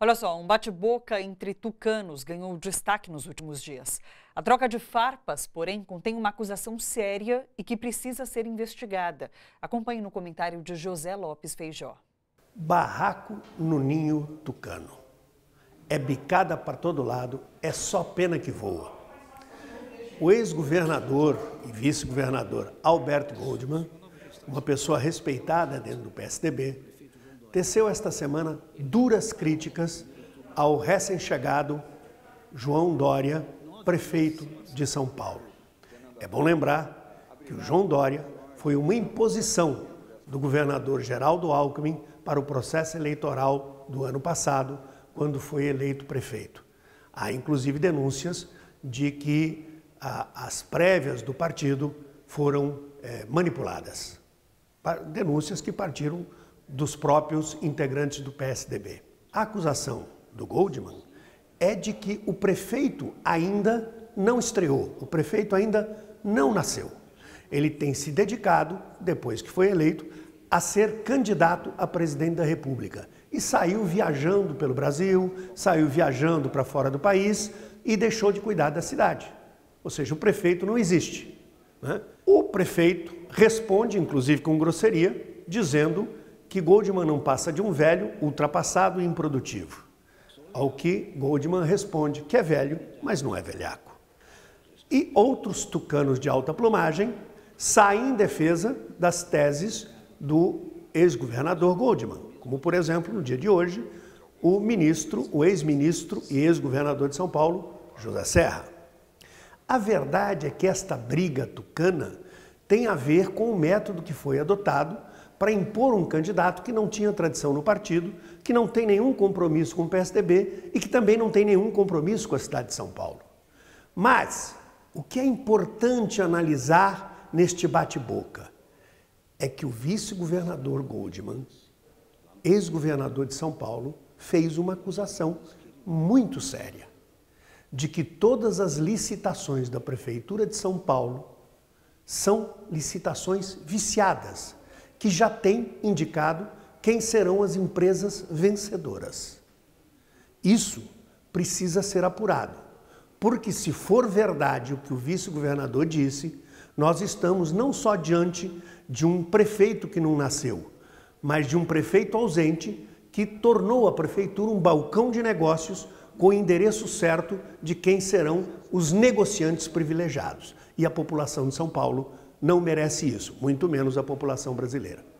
Olha só, um bate-boca entre tucanos ganhou destaque nos últimos dias. A troca de farpas, porém, contém uma acusação séria e que precisa ser investigada. Acompanhe no comentário de José Lopez Feijóo. Barraco no ninho tucano. É bicada para todo lado, é só pena que voa. O ex-governador e vice-governador Alberto Goldman, uma pessoa respeitada dentro do PSDB, teceu esta semana duras críticas ao recém-chegado João Doria, prefeito de São Paulo. É bom lembrar que o João Doria foi uma imposição do governador Geraldo Alckmin para o processo eleitoral do ano passado, quando foi eleito prefeito. Há inclusive denúncias de que as prévias do partido foram manipuladas. Denúncias que partiram dos próprios integrantes do PSDB. A acusação do Goldman é de que o prefeito ainda não estreou, o prefeito ainda não nasceu. Ele tem se dedicado, depois que foi eleito, a ser candidato a presidente da República. E saiu viajando pelo Brasil, saiu viajando para fora do país e deixou de cuidar da cidade. Ou seja, o prefeito não existe, né? O prefeito responde, inclusive com grosseria, dizendo que Goldman não passa de um velho ultrapassado e improdutivo. Ao que Goldman responde que é velho, mas não é velhaco. E outros tucanos de alta plumagem saem em defesa das teses do ex-governador Goldman, como, por exemplo, no dia de hoje, o ex-ministro e ex-governador de São Paulo, José Serra. A verdade é que esta briga tucana tem a ver com o método que foi adotado para impor um candidato que não tinha tradição no partido, que não tem nenhum compromisso com o PSDB e que também não tem nenhum compromisso com a cidade de São Paulo. Mas o que é importante analisar neste bate-boca é que o vice-governador Goldman, ex-governador de São Paulo, fez uma acusação muito séria de que todas as licitações da Prefeitura de São Paulo são licitações viciadas, que já tem indicado quem serão as empresas vencedoras. Isso precisa ser apurado, porque se for verdade o que o vice-governador disse, nós estamos não só diante de um prefeito que não nasceu, mas de um prefeito ausente que tornou a prefeitura um balcão de negócios com o endereço certo de quem serão os negociantes privilegiados. E a população de São Paulo não merece isso, muito menos a população brasileira.